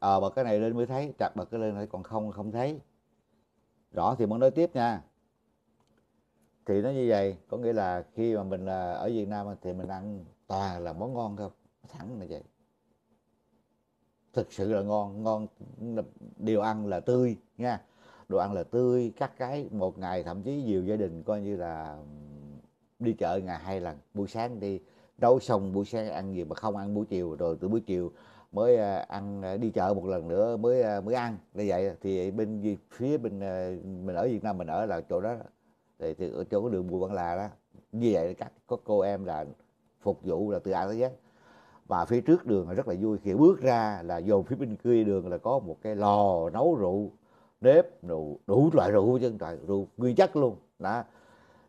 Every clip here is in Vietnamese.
bật cái này lên mới thấy, chặt bật cái lên thấy, còn không thấy rõ thì muốn nói tiếp nha. Thì nó như vậy, có nghĩa là khi mà mình là ở Việt Nam thì mình ăn toàn là món ngon không, thẳng là vậy, thực sự là ngon, ngon điều ăn là tươi nha, đồ ăn là tươi. Các cái một ngày thậm chí nhiều gia đình coi như là đi chợ ngày 2 lần, buổi sáng đi nấu xong buổi sáng ăn gì mà không ăn buổi chiều, rồi từ buổi chiều mới ăn, đi chợ một lần nữa mới ăn. Như vậy thì bên phía mình ở Việt Nam mình ở là chỗ đó thì ở chỗ đường Bùi Văn Là đó, như vậy các có cô em là phục vụ là từ A tới Z. Và phía trước đường là rất là vui, khi bước ra là dồn phía bên kia đường là có một cái lò nấu rượu, nếp đủ, loại rượu chứ, rượu nguyên chất luôn đó.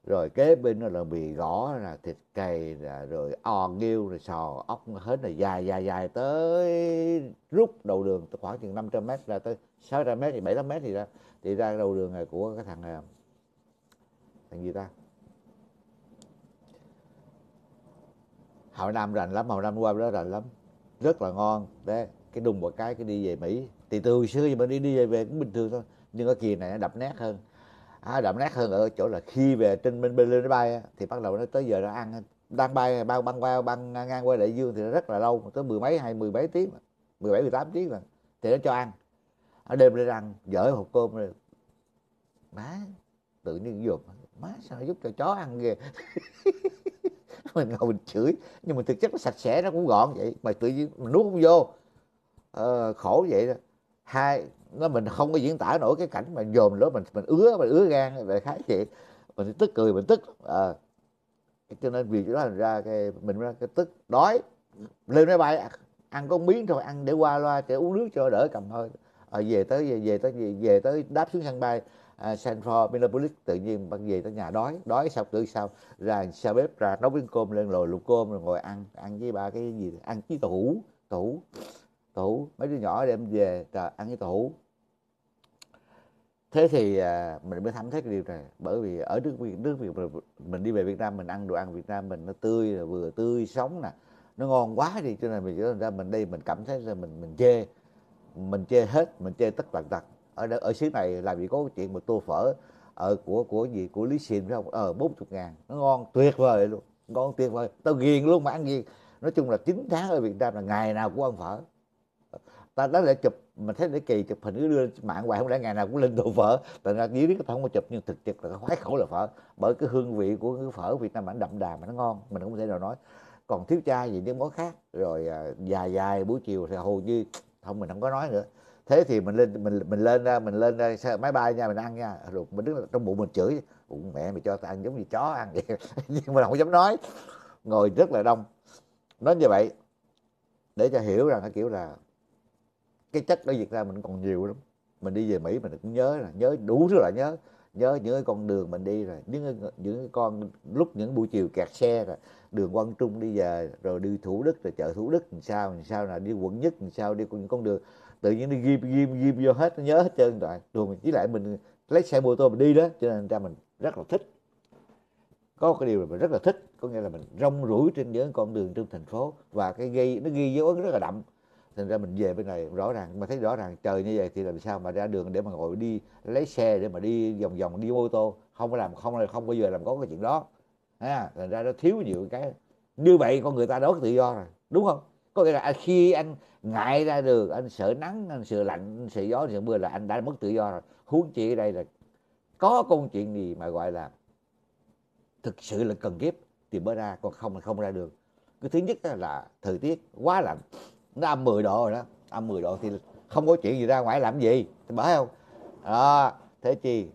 Rồi kế bên đó là mì gõ, là thịt cầy, là rồi ò nghêu, rồi sò ốc, hết là dài tới rút đầu đường khoảng chừng 500 m ra tới 600 m, thì 700 m thì ra đầu đường này của cái thằng gì ta, Hậu Nam rành lắm, Hậu Nam qua đó rành lắm, rất là ngon đấy. Cái đùng một cái đi về Mỹ thì từ xưa giờ mình đi về cũng bình thường thôi, nhưng cái kỳ này nó đậm nét hơn. Đậm nét hơn ở chỗ là khi về trên bên lên máy bay thì bắt đầu nó tới giờ nó ăn, đang bay băng ngang qua đại dương thì nó rất là lâu, tới 10 mấy tiếng, 17 18 tiếng là thì nó cho ăn. Ở đêm lên ăn dở hộp cơm rồi, má tự nhiên dột, má sao giúp cho chó ăn kìa. Mình ngồi mình chửi, nhưng mà thực chất nó sạch sẽ, nó cũng gọn vậy mà tự nhiên mình nuốt không vô. Khổ vậy đó. Nó mình không có diễn tả nổi cái cảnh mà dồn lửa mình ứa gan về khái chuyện, mình tức cười, mình tức cho nên vì đó thành ra mình ra cái tức đói, lên máy bay ăn có miếng thôi, ăn để qua loa để uống nước cho đỡ cầm hơi. Về tới đáp xuống sân bay San Francisco, Minneapolis, tự nhiên bạn về tới nhà đói sao tự sao ra sao bếp ra nấu miếng cơm lên, rồi luộc cơm rồi ngồi ăn với ba cái gì, ăn với tủ, mấy đứa nhỏ đem về ăn với tủ. Thế thì mình mới thấm thấy cái điều này, bởi vì ở nước Việt mình đi về Việt Nam mình ăn đồ ăn Việt Nam mình nó tươi, là vừa tươi sống nè, nó ngon quá đi, cho nên mình ra mình đây mình cảm thấy là mình chê tất tần tật. Ở xứ này làm gì có chuyện mà tô phở của Lý Xìn không, 40.000, nó ngon tuyệt vời luôn, ngon tuyệt vời, tao ghiền luôn mà ăn ghiền. Nói chung là 9 tháng ở Việt Nam là ngày nào cũng ăn phở. Ta đó là chụp, mình thấy để kỳ chụp hình cứ đưa lên mạng hoài, không lẽ ngày nào cũng lên đồ phở. Tại ra nghĩ biết ta không có chụp, nhưng thực chất là khoái khẩu là phở. Bởi cái hương vị của cái phở Việt Nam mà nó đậm đà mà nó ngon, mình không thể nào nói. Còn thiếu chai gì những món khác, rồi dài buổi chiều thì hầu như không, mình không có nói nữa. Thế thì mình lên xe máy bay nha, mình ăn nha, rồi mình đứng trong bụng mình chửi, bụng mẹ mày cho ta ăn giống như chó ăn vậy. Nhưng mà không dám nói, ngồi rất là đông. Nói như vậy để cho hiểu rằng cái kiểu là cái chất ở Việt Nam mình còn nhiều lắm. Mình đi về Mỹ mình cũng nhớ đủ thứ là nhớ những cái con đường mình đi, rồi những con lúc những buổi chiều kẹt xe, rồi đường Quang Trung đi về, rồi đi Thủ Đức, rồi chợ Thủ Đức làm sao là đi quận Nhất, làm sao đi những con đường tự nhiên đi ghim vô hết, nhớ hết trơn rồi. Rồi mình chỉ lại mình lấy xe mô tô mình đi đó, cho nên ra mình rất là thích. Có một cái điều mà mình rất là thích, có nghĩa là mình rong ruổi trên những con đường trong thành phố, và cái nó ghi dấu ấn rất là đậm. Thành ra mình về bên này rõ ràng, mà thấy rõ ràng trời như vậy thì làm sao mà ra đường để mà ngồi đi lấy xe để mà đi vòng đi ô tô, không bao giờ làm có cái chuyện đó. Thành ra nó thiếu nhiều cái. Như vậy con người ta đó có tự do rồi, đúng không? Có nghĩa là khi anh ngại ra đường, anh sợ nắng, anh sợ lạnh, anh sợ gió, sợ mưa là anh đã mất tự do rồi. Huống chi ở đây là có công chuyện gì mà gọi là thực sự là cần kiếp thì mới ra, còn không ra đường. Cái thứ nhất là thời tiết quá lạnh, nó âm 10 độ rồi đó, âm 10 độ thì không có chuyện gì ra ngoài làm gì, bởi không? Thế chi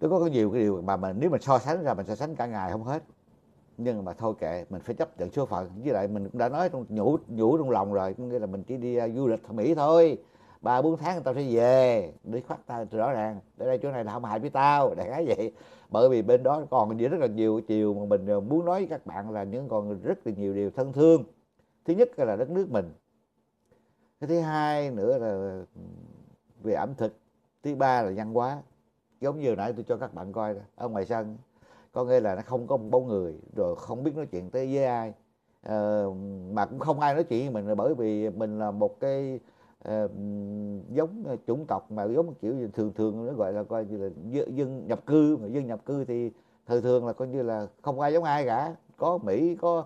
nó có nhiều cái điều mà mình nếu mình so sánh ra, mình so sánh cả ngày không hết, nhưng mà thôi kệ, mình phải chấp nhận số phận. Với lại mình cũng đã nói trong nhủ trong lòng rồi, nghĩa là mình chỉ đi du lịch Mỹ thôi, 3-4 tháng tao sẽ về, đi khoát tay rõ ràng tới đây chỗ này là không hại với tao, đại khái vậy. Bởi vì bên đó còn rất là nhiều chiều mà mình muốn nói với các bạn là những còn rất là nhiều điều thân thương. Thứ nhất là đất nước mình, cái thứ hai nữa là về ẩm thực, thứ ba là văn hóa. Giống như hồi nãy tôi cho các bạn coi đó, ở ngoài sân có nghĩa là nó không có một bóng người, rồi không biết nói chuyện tới với ai, mà cũng không ai nói chuyện với mình, bởi vì mình là một cái giống chủng tộc mà giống một kiểu thường thường nó gọi là coi như là dân nhập cư, mà dân nhập cư thì thường thường là coi như là không ai giống ai cả, có Mỹ, có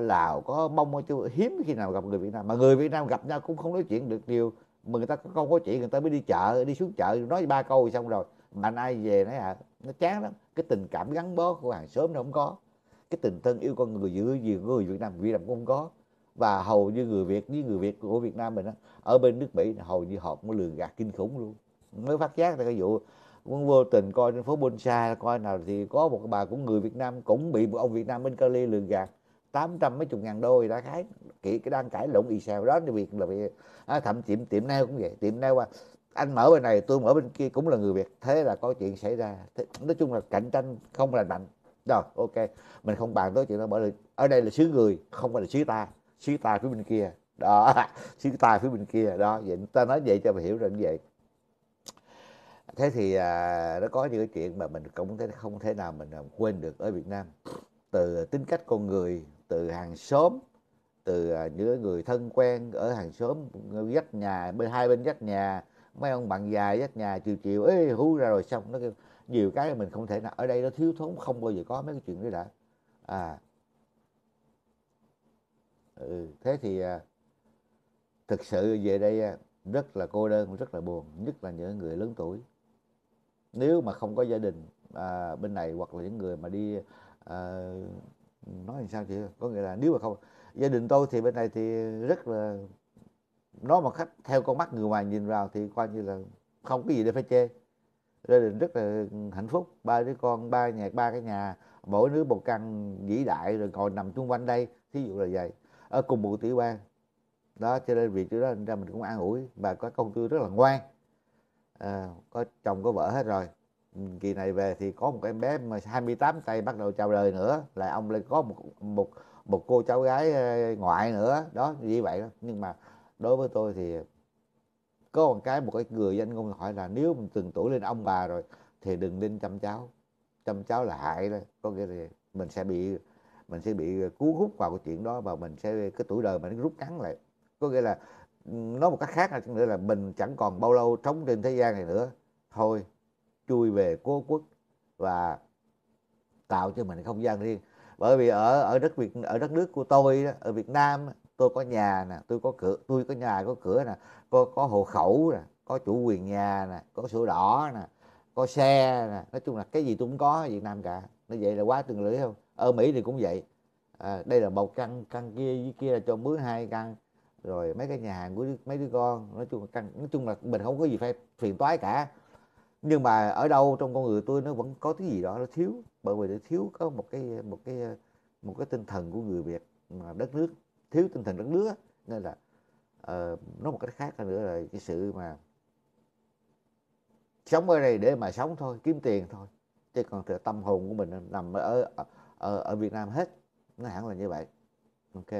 Lào, có Mông, chứ hiếm khi nào gặp người Việt Nam, mà người Việt Nam gặp nhau cũng không nói chuyện được nhiều, mà người ta không có chuyện, người ta mới đi chợ, đi xuống chợ nói ba câu xong rồi mà nay về nói nó chán lắm. Cái tình cảm gắn bó của hàng xóm nó không có, cái tình thân yêu con người giữa người Việt Nam cũng không có, và hầu như người Việt với người Việt của Việt Nam mình đó, ở bên nước Mỹ hầu như họ cũng lường gạt kinh khủng luôn. Mới phát giác ra cái vụ cũng vô tình coi trên phố Bonsai coi nào thì có một bà cũng người Việt Nam cũng bị một ông Việt Nam bên Cali lường gạt 800 mấy chục ngàn đô đã khái kỹ cái đang cãi lộn y xèo đó. Cái việc là thậm chí tiệm nail cũng vậy, tiệm nail anh mở bên này tôi mở bên kia cũng là người Việt, thế là có chuyện xảy ra. Nói chung là cạnh tranh không lành mạnh rồi. Ok, mình không bàn tới chuyện đó, bởi vì ở đây là xứ người không phải là xứ ta, xứ ta phía bên kia đó, xứ ta phía bên kia đó. Vậy ta nói vậy cho mà hiểu rồi như vậy. Thế thì nó có những cái chuyện mà mình cũng không thể nào mình quên được ở Việt Nam, từ tính cách con người, từ hàng xóm, từ những người thân quen ở hàng xóm dắt nhà, bên hai bên dắt nhà, mấy ông bạn già dắt nhà chiều chiều ê hú ra rồi xong nó kêu nhiều cái mình không thể nào ở đây, nó thiếu thốn không bao giờ có mấy cái chuyện đó đã. Thế thì thực sự về đây rất là cô đơn, rất là buồn, nhất là những người lớn tuổi. Nếu mà không có gia đình bên này, hoặc là những người mà đi nói làm sao chị, có nghĩa là nếu mà không gia đình tôi thì bên này thì rất là, nói mà khách theo con mắt người ngoài nhìn vào thì coi như là không cái gì để phải chê. Gia đình rất là hạnh phúc, ba đứa con, ba cái nhà, mỗi đứa một căn vĩ đại rồi ngồi nằm chung quanh đây, thí dụ là vậy, ở cùng một tiểu bang đó. Cho nên vì chỗ đó ra mình cũng an ủi, và có công tư rất là ngoan, có chồng có vợ hết rồi. Kỳ này về thì có một em bé mà 28 tây bắt đầu chào đời nữa, là ông lại có một cô cháu gái ngoại nữa đó, như vậy đó. Nhưng mà đối với tôi thì có một cái người danh ngôn hỏi là nếu mình từng tuổi lên ông bà rồi thì đừng nên chăm cháu, chăm cháu là hại đó. Có nghĩa là mình sẽ bị cuốn hút vào cái chuyện đó, và mình sẽ cái tuổi đời mình rút ngắn lại. Có nghĩa là nói một cách khác là nữa là mình chẳng còn bao lâu sống trên thế gian này nữa, thôi chui về cố quốc và tạo cho mình không gian riêng. Bởi vì ở đất nước của tôi đó, ở Việt Nam, tôi có nhà nè, tôi có nhà có cửa nè, có hộ khẩu nè, có chủ quyền nhà nè, có sổ đỏ nè, có xe nè, nói chung là cái gì tôi cũng có ở Việt Nam cả. Nó vậy là quá tương lưỡi không? Ở Mỹ thì cũng vậy. Đây là một căn kia với kia là cho mướn 2 căn, rồi mấy cái nhà hàng của mấy đứa con, nói chung là mình không có gì phải phiền toái cả. Nhưng mà ở đâu trong con người tôi nó vẫn có cái gì đó nó thiếu, bởi vì nó thiếu có một cái tinh thần của người Việt mà đất nước thiếu tinh thần đất nước á. Nên là nói một cách khác nữa là cái sự mà sống ở đây để mà sống thôi, kiếm tiền thôi, chứ còn tâm hồn của mình nằm ở Việt Nam hết, nó hẳn là như vậy. Ok,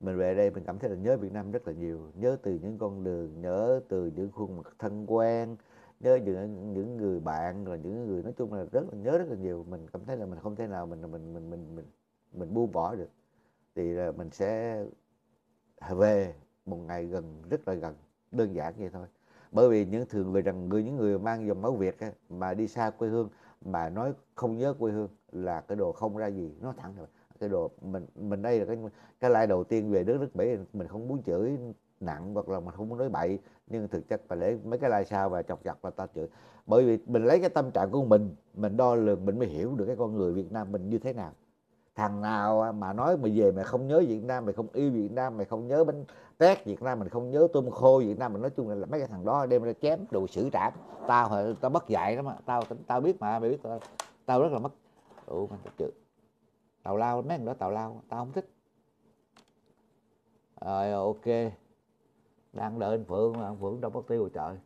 mình về đây mình cảm thấy là nhớ Việt Nam rất là nhiều, nhớ từ những con đường, nhớ từ những khuôn mặt thân quen, nhớ những người bạn, rồi những người, nói chung là rất là nhiều. Mình cảm thấy là mình không thể nào mình buông bỏ được, thì là mình sẽ về một ngày gần, rất là gần, đơn giản vậy thôi. Bởi vì những người mang dòng máu Việt ấy, mà đi xa quê hương mà nói không nhớ quê hương là cái đồ không ra gì, nó thẳng rồi. Cái đồ mình đây là cái lai đầu tiên về nước Mỹ, mình không muốn chửi nặng hoặc là mình không muốn nói bậy, nhưng thực chất là để mấy cái lai sao và chọc là ta chửi. Bởi vì mình lấy cái tâm trạng của mình đo lường, mình mới hiểu được cái con người Việt Nam mình như thế nào. Thằng nào mà nói mày về mày không nhớ Việt Nam, mày không yêu Việt Nam, mày không nhớ bánh tét Việt Nam, mình không nhớ tôm khô Việt Nam, mình nói chung là mấy cái thằng đó đem ra chém đồ xử trảm. Tao mất dạy lắm, tao biết mà, mày biết tao rất là mất. Tào lao, mấy thằng đó tào lao, tao không thích. Rồi ok, đang đợi anh Phượng mà anh Phượng đâu mất tiêu rồi trời.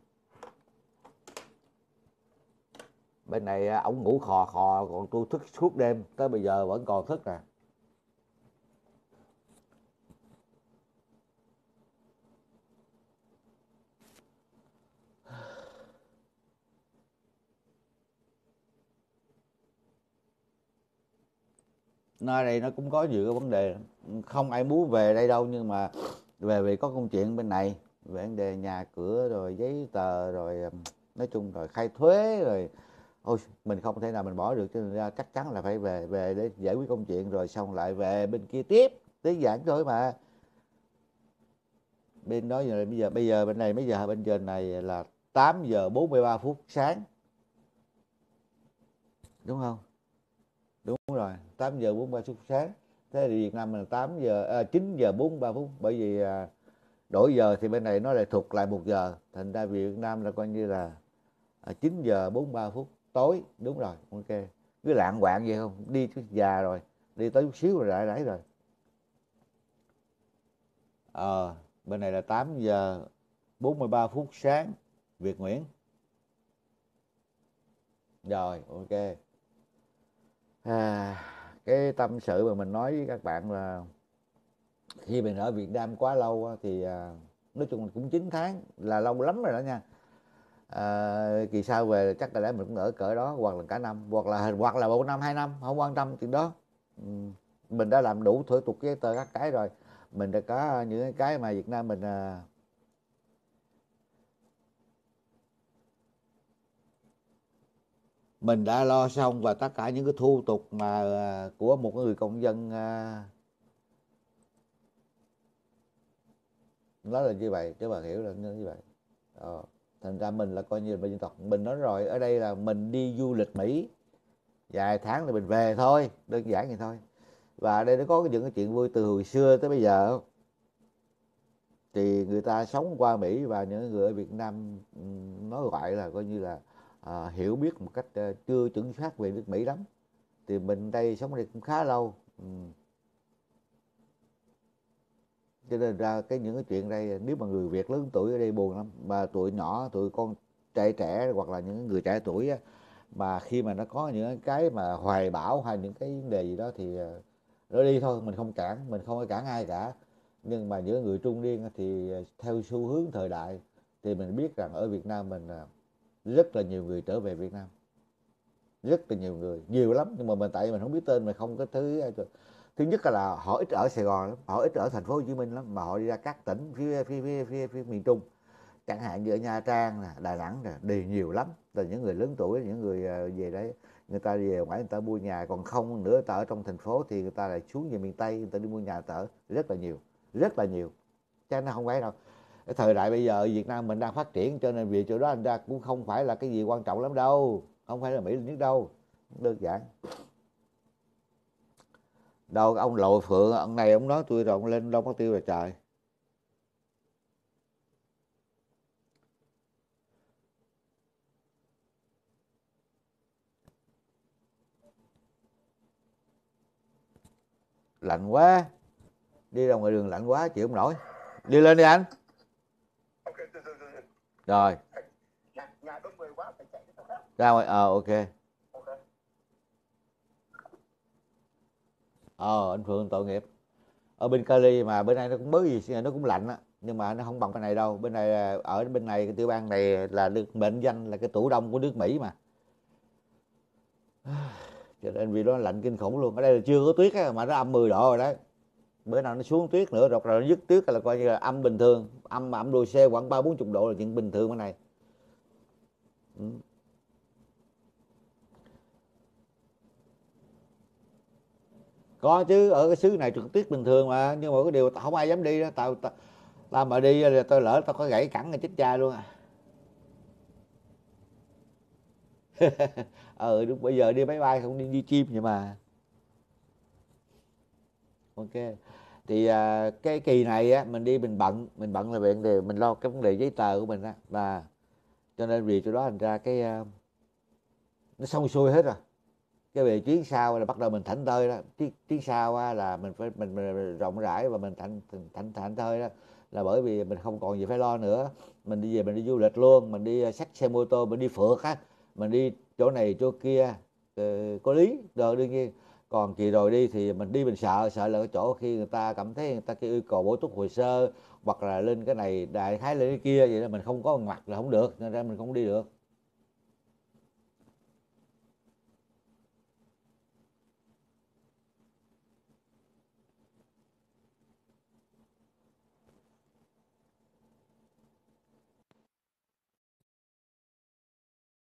Bên này ổng ngủ khò khò, còn tôi thức suốt đêm, tới bây giờ vẫn còn thức nè. Nơi đây nó cũng có nhiều cái vấn đề, không ai muốn về đây đâu, nhưng mà về vì có công chuyện bên này về vấn đề nhà cửa rồi giấy tờ rồi nói chung rồi khai thuế rồi, ôi mình không thể nào mình bỏ được, cho nên ra chắc chắn là phải về để giải quyết công chuyện rồi xong lại về bên kia tiếp. Tiếng giảng thôi mà bên đó giờ bây giờ bên này mấy giờ, bên giờ này là 8:43 sáng đúng không? Đúng rồi, 8:43 sáng. Thế thì Việt Nam mình 9:43, bởi vì đổi giờ thì bên này nó lại thuộc lại 1 giờ, thành ra Việt Nam là coi như là 9:43 tối. Đúng rồi, ok. Cứ lạng quạng vậy không, đi chút già rồi, đi tới chút xíu rồi lại đấy rồi. Bên này là 8:43 sáng Việt Nguyễn. Rồi, ok. Cái tâm sự mà mình nói với các bạn là khi mình ở Việt Nam quá lâu thì nói chung là cũng 9 tháng là lâu lắm rồi đó nha. Kỳ sau về chắc là lẽ mình cũng ở cỡ đó, hoặc là cả năm, hoặc là 1 năm, 2 năm, không quan tâm chuyện đó. Mình đã làm đủ thủ tục giấy tờ các cái rồi, mình đã có những cái mà Việt Nam mình mình đã lo xong, và tất cả những cái thủ tục mà của một người công dân nó là như vậy, các bạn hiểu là như vậy. Thành ra mình là coi như là dân tộc mình nói rồi, ở đây là mình đi du lịch Mỹ vài tháng là mình về thôi, đơn giản vậy thôi. Và ở đây nó có những cái chuyện vui từ hồi xưa tới bây giờ, thì người ta sống qua Mỹ và những người ở Việt Nam nói gọi là coi như là hiểu biết một cách chưa chuẩn xác về nước Mỹ lắm. Thì mình đây sống ở đây cũng khá lâu, cho nên ra những cái chuyện đây, nếu mà người Việt lớn tuổi ở đây buồn lắm. Mà tụi nhỏ, tụi con trẻ hoặc là những người trẻ tuổi mà khi mà nó có những cái mà hoài bão hay những cái vấn đề gì đó thì nó đi thôi, mình không cản, mình không có cản ai cả. Nhưng mà những người trung niên thì theo xu hướng thời đại thì mình biết rằng ở Việt Nam mình rất là nhiều người trở về Việt Nam, rất là nhiều người, nhiều lắm. Nhưng mà mình tại mình không biết tên, mình không có thứ nhất là họ ít ở Sài Gòn lắm, họ ít ở thành phố Hồ Chí Minh lắm, mà họ đi ra các tỉnh phía miền Trung, chẳng hạn như ở Nha Trang nè, Đà Nẵng nè, đi nhiều lắm. Là những người lớn tuổi, những người về đấy, người ta đi về ngoài người ta mua nhà, còn không nữa ta ở trong thành phố thì người ta lại xuống về miền Tây, người ta đi mua nhà ở, rất là nhiều. Chắc nó không phải đâu. Cái thời đại bây giờ Việt Nam mình đang phát triển, cho nên việc chỗ đó anh ra cũng không phải là cái gì quan trọng lắm đâu, không phải là Mỹ nhất đâu, đơn giản. Đâu ông Lộ Phượng, ông này ông nói tôi rồi, ông lên Đông Bắc Tiêu rồi trời. Lạnh quá, đi ra ngoài đường lạnh quá, chịu không nổi. Đi lên đi anh. Rồi. Nhà đông người quá phải chạy đi đâu khác. Ra ngoài, ok. Anh Phượng tội nghiệp. Ở bên Cali mà bên này nó cũng bớt gì, nó cũng lạnh á, nhưng mà nó không bằng bên này đâu. Bên này, ở bên này cái tiểu bang này là được mệnh danh là cái tủ đông của nước Mỹ mà. Cho nên vì nó lạnh kinh khủng luôn. Ở đây là chưa có tuyết ấy, mà nó âm 10 độ rồi đấy. Bữa nào nó xuống tuyết nữa rồi nó dứt tuyết là coi như là âm bình thường, âm đôi xe khoảng 30-40 độ là chuyện bình thường bên này. Có chứ, ở cái xứ này trượt tuyết bình thường mà, nhưng mà cái điều không ai dám đi đó. Tao mà đi là tao lỡ tao có gãy cẳng là chết cha luôn à. Đúng, bây giờ đi máy bay không đi chim vậy mà. Ok, thì cái kỳ này á, mình đi mình bận là vấn đề mình lo cái vấn đề giấy tờ của mình á, và cho nên vì chỗ đó thành ra cái nó xong xuôi hết rồi. Cái về chuyến sau là bắt đầu mình thảnh thơi đó, chuyến sau á, là mình phải mình rộng rãi và mình thảnh thơi đó, là bởi vì mình không còn gì phải lo nữa. Mình đi về mình đi du lịch luôn, mình đi xách xe mô tô, mình đi phượt á, mình đi chỗ này chỗ kia có lý rồi đương nhiên. Còn kỳ rồi đi thì mình đi mình sợ là cái chỗ khi người ta cảm thấy người ta kêu yêu cầu bổ túc hồ sơ hoặc là lên cái này đại khái lên cái kia vậy đó, mình không có mặt là không được, nên ra mình không đi được.